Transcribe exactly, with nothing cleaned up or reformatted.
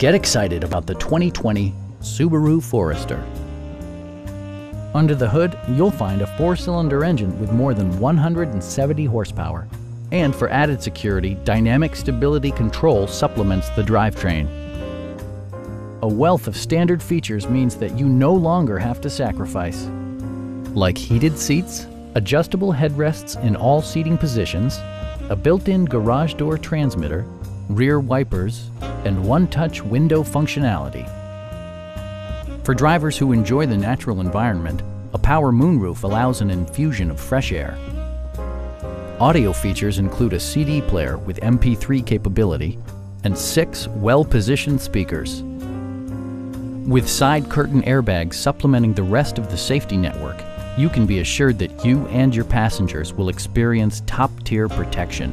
Get excited about the twenty twenty Subaru Forester. Under the hood, you'll find a four-cylinder engine with more than one hundred seventy horsepower. And for added security, dynamic stability control supplements the drivetrain. A wealth of standard features means that you no longer have to sacrifice, like heated seats, adjustable headrests in all seating positions, a built-in garage door transmitter, rear wipers, and one-touch window functionality. For drivers who enjoy the natural environment, a power moonroof allows an infusion of fresh air. Audio features include a C D player with M P three capability and six well-positioned speakers. With side curtain airbags supplementing the rest of the safety network, you can be assured that you and your passengers will experience top-tier protection.